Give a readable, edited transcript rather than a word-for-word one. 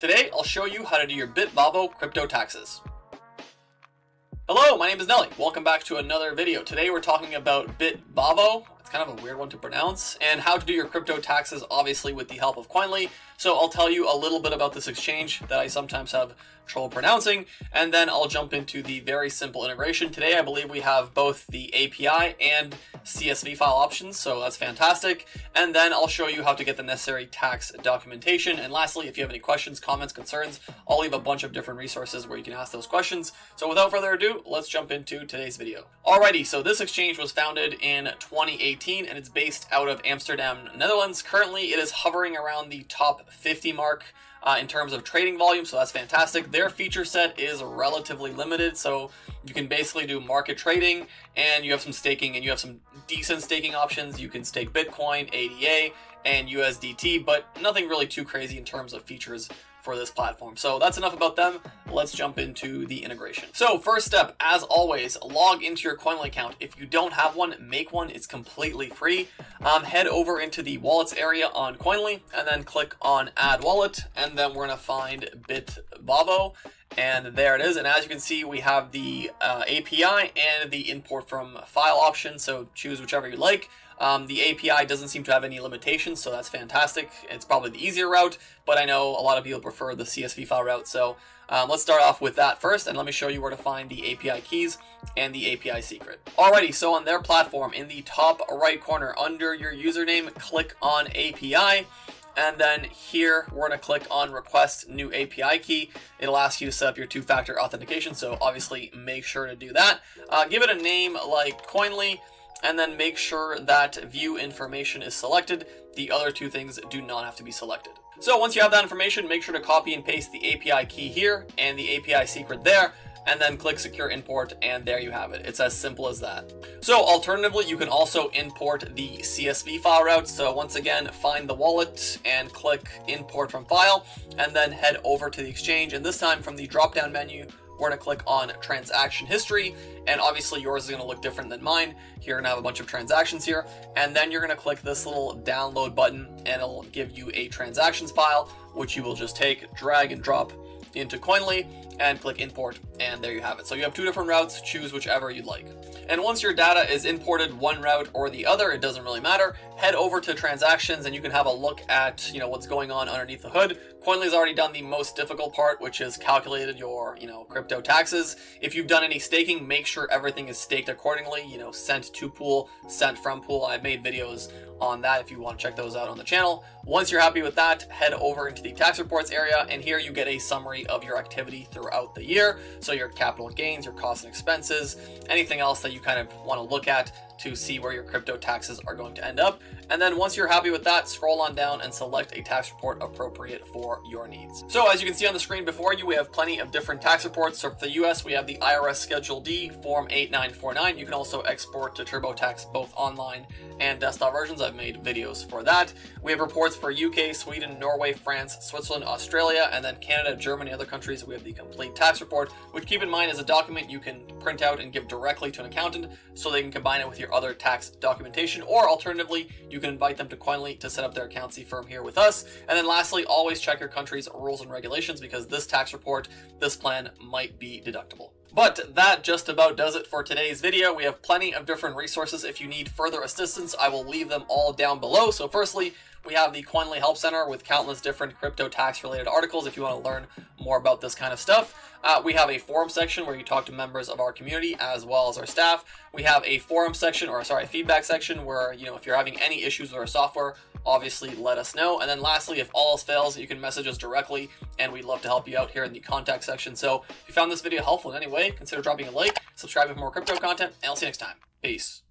Today, I'll show you how to do your Bitvavo crypto taxes. Hello, my name is Nelly. Welcome back to another video. Today, we're talking about Bitvavo. It's kind of a weird one to pronounce, and how to do your crypto taxes, obviously, with the help of Koinly. So I'll tell you a little bit about this exchange that I sometimes have trouble pronouncing, and then I'll jump into the very simple integration. Today, I believe we have both the API and CSV file options, so that's fantastic. And then I'll show you how to get the necessary tax documentation. And lastly, if you have any questions, comments, concerns, I'll leave a bunch of different resources where you can ask those questions. So without further ado, let's jump into today's video. Alrighty, so this exchange was founded in 2018 and it's based out of Amsterdam, Netherlands. Currently, it is hovering around the top 50 mark in terms of trading volume, so that's fantastic. Their feature set is relatively limited, so you can basically do market trading, and you have some staking, and you have some decent staking options. You can stake Bitcoin, ADA, and USDT, but nothing really too crazy in terms of features for this platform. So that's enough about them. Let's jump into the integration. So first step, as always, log into your Koinly account. If you don't have one, make one. It's completely free. Head over into the wallets area on Koinly and then click on add wallet. And then we're going to find Bitvavo. And there it is. And as you can see, we have the API and the import from file option. So choose whichever you like. The API doesn't seem to have any limitations, so that's fantastic. It's probably the easier route, but I know a lot of people prefer the CSV file route. So let's start off with that first, and let me show you where to find the API keys and the API secret. Alrighty, so on their platform, in the top right corner under your username, click on API. And then here, we're going to click on request new API key. It'll ask you to set up your two-factor authentication. So obviously, make sure to do that. Give it a name like Koinly, and then make sure that view information is selected. The other two things do not have to be selected. So once you have that information, make sure to copy and paste the API key here and the API secret there, and then click secure import, and there you have it. It's as simple as that. So alternatively, you can also import the CSV file route. So once again, find the wallet and click import from file, and then head over to the exchange. And this time from the drop-down menu, we're going to click on transaction history, and obviously yours is going to look different than mine. You're going to have a bunch of transactions here, and then you're going to click this little download button, and it'll give you a transactions file, which you will just take, drag and drop into Koinly, and click import, and there you have it. So you have two different routes, choose whichever you'd like. And once your data is imported one route or the other, it doesn't really matter. Head over to transactions and you can have a look at, you know, what's going on underneath the hood. Koinly's already done the most difficult part, which is calculated your, you know, crypto taxes. If you've done any staking, make sure everything is staked accordingly, you know, sent to pool, sent from pool. I've made videos on that if you want to check those out on the channel. Once you're happy with that, head over into the tax reports area, and here you get a summary of your activity throughout the year. So your capital gains, your costs and expenses, anything else that you kind of want to look at to see where your crypto taxes are going to end up. And then once you're happy with that, scroll on down and select a tax report appropriate for your needs. So as you can see on the screen before you, we have plenty of different tax reports. So for the US, we have the IRS Schedule D, Form 8949. You can also export to TurboTax, both online and desktop versions. I've made videos for that. We have reports for UK, Sweden, Norway, France, Switzerland, Australia, and then Canada, Germany, other countries. We have the complete tax report, which keep in mind is a document you can print out and give directly to an accountant so they can combine it with your other tax documentation, or alternatively, you can invite them to Koinly to set up their accountancy firm here with us. And then lastly, always check your country's rules and regulations, because this tax report, this plan might be deductible. But that just about does it for today's video. We have plenty of different resources. If you need further assistance, I will leave them all down below. So firstly, we have the Koinly Help Center with countless different crypto tax related articles if you want to learn more about this kind of stuff. We have a forum section where you talk to members of our community as well as our staff. We have a forum section, or sorry, a feedback section where, you know, if you're having any issues with our software, obviously let us know. And then lastly, if all else fails, you can message us directly and we'd love to help you out here in the contact section. So if you found this video helpful in any way, consider dropping a like, subscribing for more crypto content, and I'll see you next time. Peace.